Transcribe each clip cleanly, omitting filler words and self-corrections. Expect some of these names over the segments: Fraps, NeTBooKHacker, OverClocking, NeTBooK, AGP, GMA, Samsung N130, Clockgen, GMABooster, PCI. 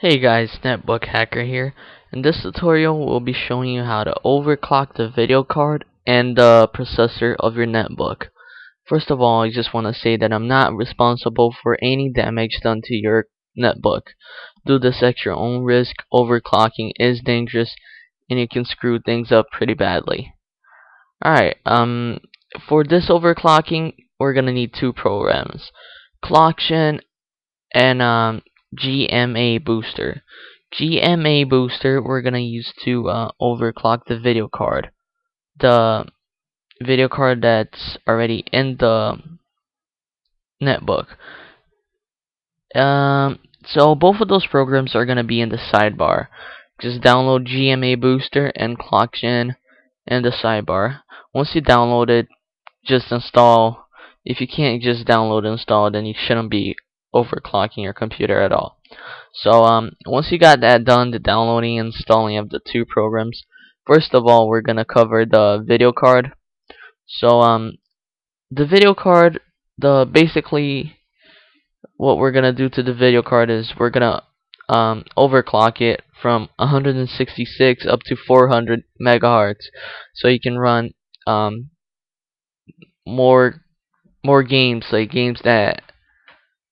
Hey guys, Netbook Hacker here. In this tutorial we'll be showing you how to overclock the video card and the processor of your netbook. First of all, I just want to say that I'm not responsible for any damage done to your netbook. Do this at your own risk. Overclocking is dangerous and it can screw things up pretty badly. Alright, for this overclocking we're gonna need two programs, Clockgen and GMABooster. GMABooster we're gonna use to overclock the video card. The video card that's already in the netbook. So both of those programs are gonna be in the sidebar. Just download GMABooster and Clockgen in the sidebar. Once you download it, just install. If you can't just download and install, then you shouldn't be overclocking your computer at all. So once you got that done, the downloading and installing of the two programs, first of all we're gonna cover the video card. So the video card, basically what we're gonna do to the video card is we're gonna overclock it from 166 up to 400 megahertz, so you can run more games, like games that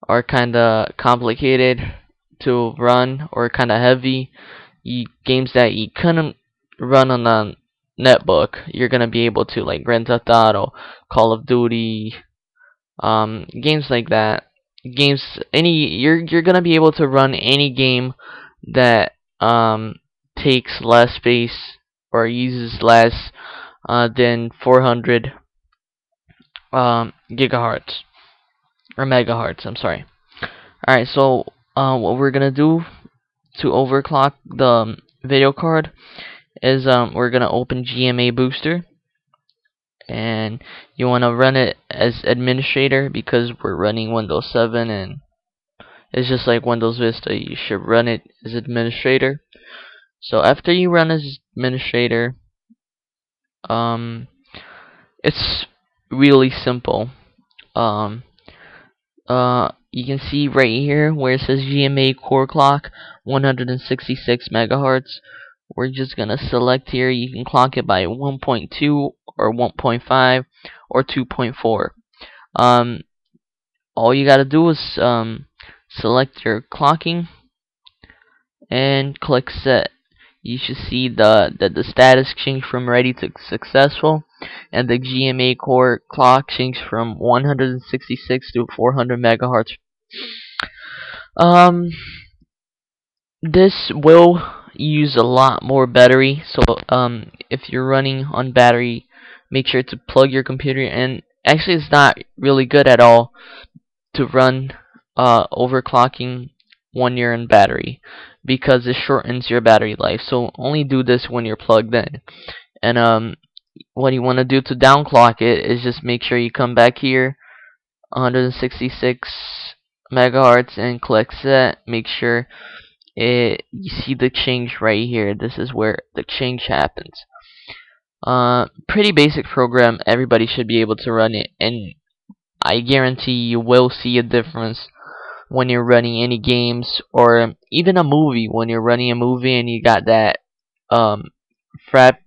are kinda complicated to run or kinda heavy. Games that you couldn't run on a netbook, you're gonna be able to, like Grand Theft Auto, Call of Duty, games like that. You're gonna be able to run any game that takes less space or uses less than 400 gigahertz. Or megahertz, I'm sorry. Alright, so what we're gonna do to overclock the video card is we're gonna open GMABooster, and you wanna run it as administrator because we're running Windows 7 and it's just like Windows Vista. You should run it as administrator. So after you run as administrator, it's really simple. You can see right here where it says GMA core clock 166 megahertz. We're just gonna select here. You can clock it by 1.2 or 1.5 or 2.4. All you gotta do is select your clocking and click set. You should see the status change from ready to successful, and the GMA core clock changed from 166 to 400 megahertz. This will use a lot more battery, so if you're running on battery, make sure to plug your computer in. Actually, it's not really good at all to run overclocking when you're in battery because it shortens your battery life. So only do this when you're plugged in. And what you want to do to downclock it is just make sure you come back here, 166 megahertz, and click set. Make sure you see the change right here. This is where the change happens. Pretty basic program. Everybody should be able to run it, and I guarantee you will see a difference when you're running any games or even a movie. When you're running a movie and you got that fraps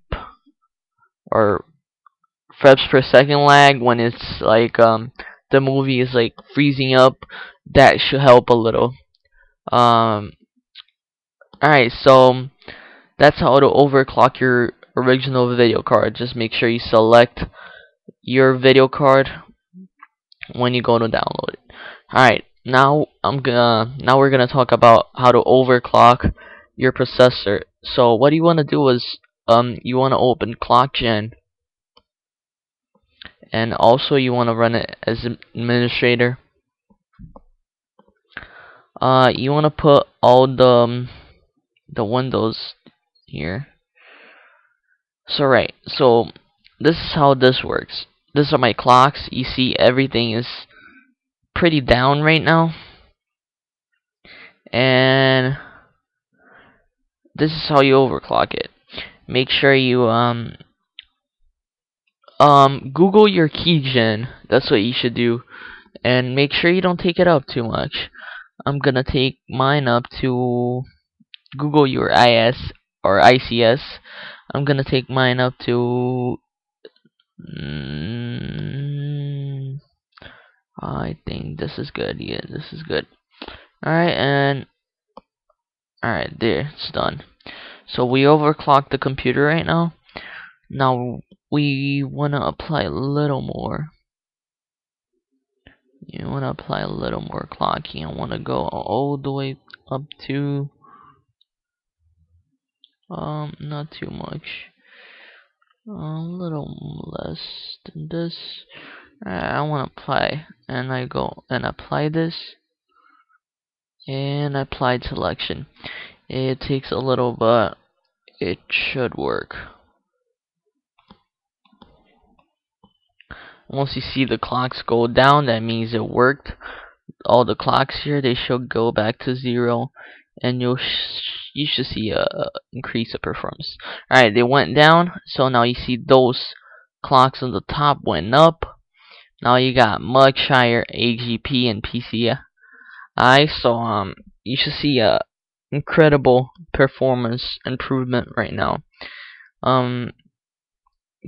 per second lag, when it's like the movie is like freezing up, that should help a little. Alright, so that's how to overclock your original video card. Just make sure you select your video card when you go to download it. Alright, now we're gonna talk about how to overclock your processor. So what you wanna do is you want to open Clockgen, and also you want to run it as administrator. You want to put all the windows here. So right, so this is how this works. These are my clocks. You see everything is pretty down right now, and this is how you overclock it. Make sure you Google your keygen. That's what you should do, and make sure you don't take it up too much. I'm gonna take mine up to Google your IS or ICS. I'm gonna take mine up to I think this is good. Yeah, this is good. Alright, and alright, there, it's done. So we overclocked the computer right now. Now we wanna apply a little more. You wanna apply a little more clocking. I wanna go all the way up to not too much. A little less than this. I wanna apply, and I go and apply this, and I applied selection. It takes a little, but it should work. Once you see the clocks go down, that means it worked. All the clocks here, they should go back to zero, and you should see a increase of performance. All right, they went down, so now you see those clocks on the top went up. Now you got much higher AGP and PCI, so you should see a incredible performance improvement right now.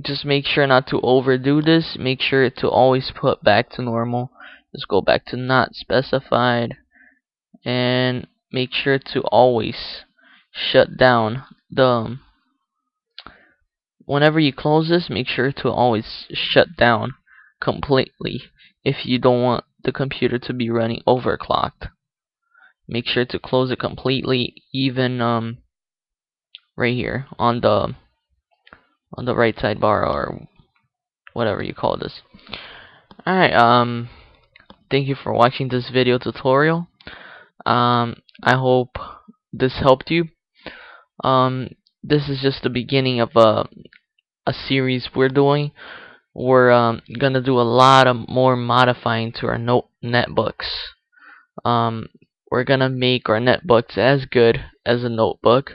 Just make sure not to overdo this. Make sure to always put back to normal. Just go back to not specified, and make sure to always shut down the. Whenever you close this, make sure to always shut down completely if you don't want the computer to be running overclocked. Make sure to close it completely, even right here on the right sidebar or whatever you call this. Alright, thank you for watching this video tutorial. I hope this helped you. This is just the beginning of a series we're doing. We're gonna do a lot of more modifying to our netbooks. We're gonna make our netbooks as good as a notebook.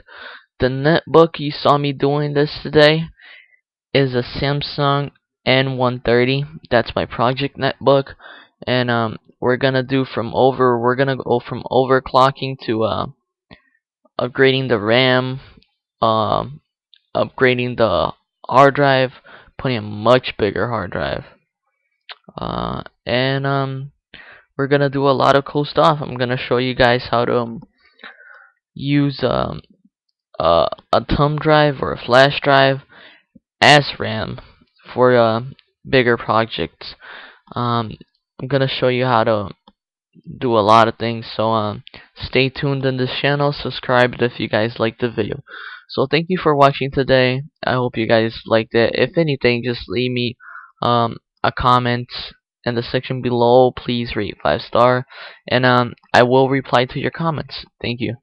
The netbook you saw me doing this today is a Samsung N130. That's my project netbook, and we're gonna go from overclocking to upgrading the RAM, upgrading the hard drive, putting a much bigger hard drive, and we're gonna do a lot of cool stuff. I'm gonna show you guys how to use a thumb drive or a flash drive as RAM for bigger projects. I'm gonna show you how to do a lot of things, so stay tuned on this channel. Subscribe if you guys like the video. So thank you for watching today. I hope you guys liked it. If anything, just leave me a comment in the section below. Please rate 5-star, and I will reply to your comments. Thank you.